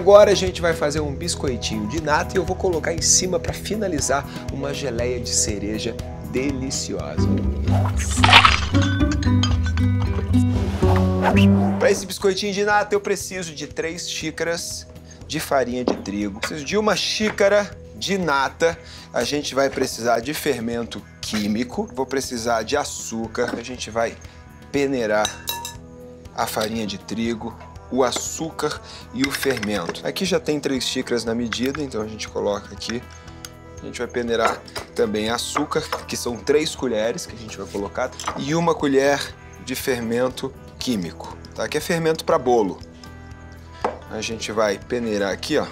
Agora a gente vai fazer um biscoitinho de nata e eu vou colocar em cima para finalizar uma geleia de cereja deliciosa. Para esse biscoitinho de nata eu preciso de 3 xícaras de farinha de trigo, preciso de 1 xícara de nata, a gente vai precisar de fermento químico, vou precisar de açúcar, a gente vai peneirar a farinha de trigo, o açúcar e o fermento. Aqui já tem 3 xícaras na medida, então a gente coloca aqui. A gente vai peneirar também açúcar, que são 3 colheres que a gente vai colocar, e 1 colher de fermento químico, tá? Que é fermento para bolo. A gente vai peneirar aqui, ó.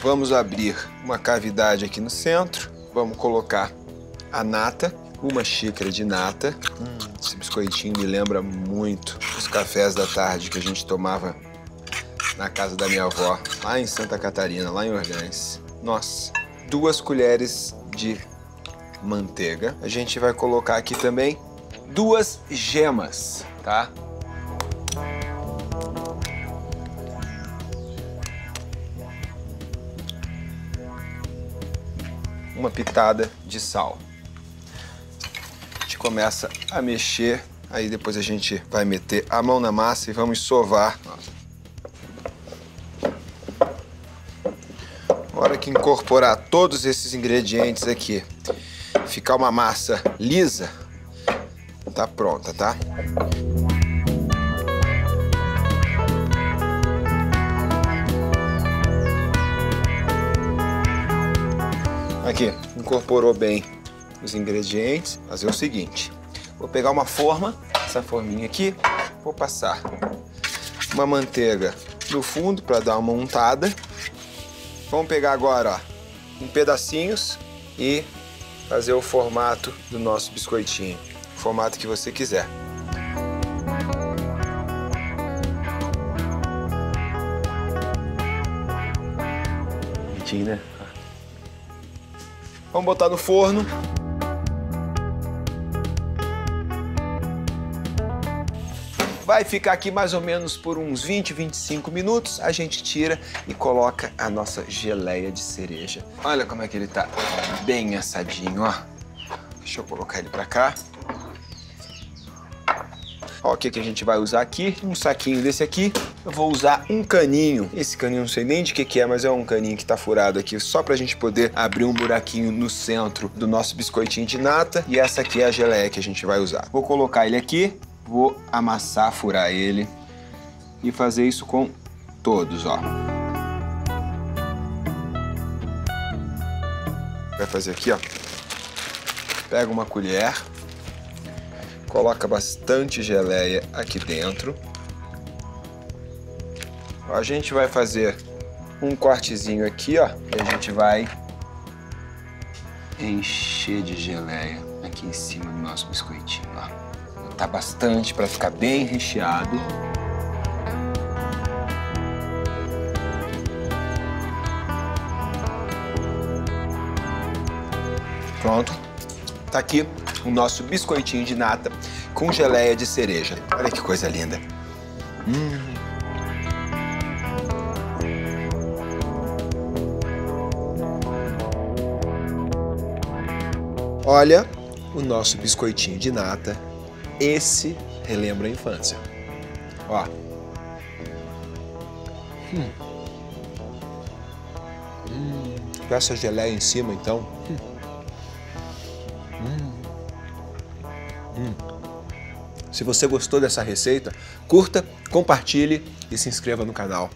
Vamos abrir uma cavidade aqui no centro, vamos colocar a nata, 1 xícara de nata. Esse biscoitinho me lembra muito os cafés da tarde que a gente tomava na casa da minha avó, lá em Santa Catarina, lá em Orleans. Nossa, 2 colheres de manteiga. A gente vai colocar aqui também 2 gemas, tá? Uma pitada de sal. Começa a mexer, aí depois a gente vai meter a mão na massa e vamos sovar. Na hora que incorporar todos esses ingredientes aqui, ficar uma massa lisa, tá pronta, tá? Aqui, incorporou bem os ingredientes, fazer o seguinte, vou pegar uma forma, essa forminha aqui, vou passar uma manteiga no fundo para dar uma untada. Vamos pegar agora, ó, em pedacinhos e fazer o formato do nosso biscoitinho, o formato que você quiser. Bonitinho, né? Vamos botar no forno. Vai ficar aqui mais ou menos por uns 20, 25 minutos. A gente tira e coloca a nossa geleia de cereja. Olha como é que ele tá bem assadinho, ó. Deixa eu colocar ele pra cá. Ó, o que a gente vai usar aqui? Um saquinho desse aqui. Eu vou usar um caninho. Esse caninho não sei nem de que é, mas é um caninho que tá furado aqui, só pra gente poder abrir um buraquinho no centro do nosso biscoitinho de nata. E essa aqui é a geleia que a gente vai usar. Vou colocar ele aqui. Vou amassar, furar ele e fazer isso com todos, ó. Vai fazer aqui, ó. Pega 1 colher, coloca bastante geleia aqui dentro. A gente vai fazer um cortezinho aqui, ó. E a gente vai encher de geleia aqui em cima do nosso biscoitinho, ó. Tá bastante para ficar bem recheado. Pronto. Tá aqui o nosso biscoitinho de nata com geleia de cereja. Olha que coisa linda. Olha o nosso biscoitinho de nata. Esse relembra a infância. Ó. Com essa geleia em cima, então. Se você gostou dessa receita, curta, compartilhe e se inscreva no canal.